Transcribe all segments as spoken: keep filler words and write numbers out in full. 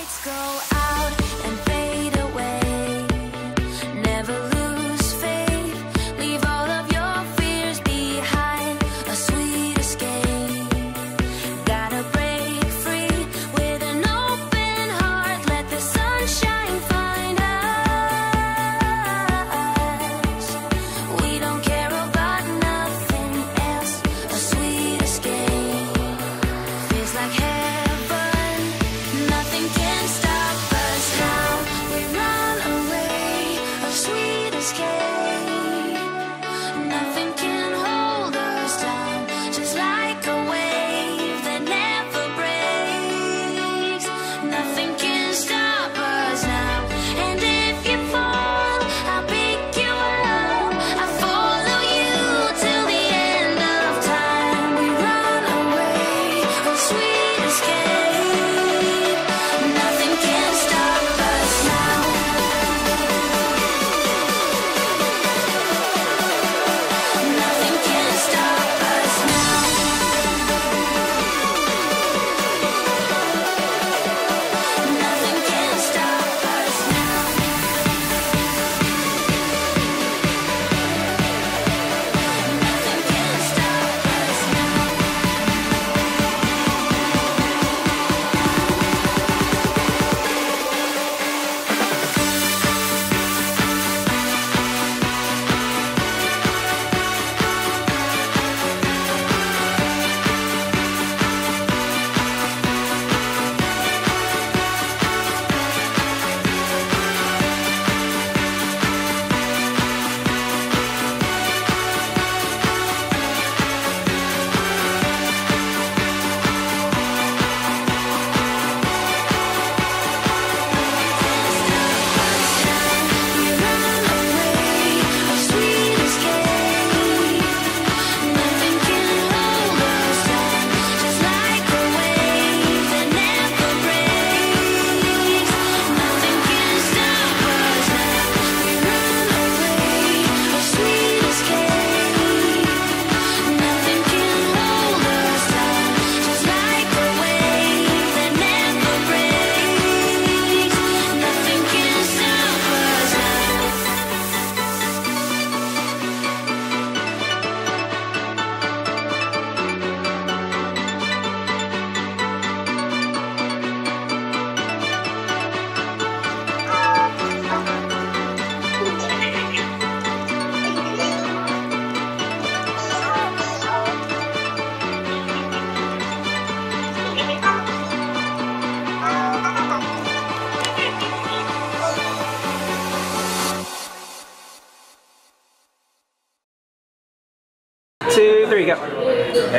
lights go out and fade away. Never lose faith. Leave all of your fears behind. A sweet escape. Gotta break free with an open heart. Let the sunshine find us. We don't care about nothing else. A sweet escape. Feels like heaven. There you go.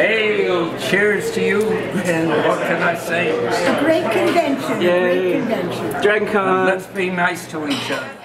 Hey, well, cheers to you, and what can I say? A great convention, Yay. a great convention. Dragon Con. Let's be nice to each other.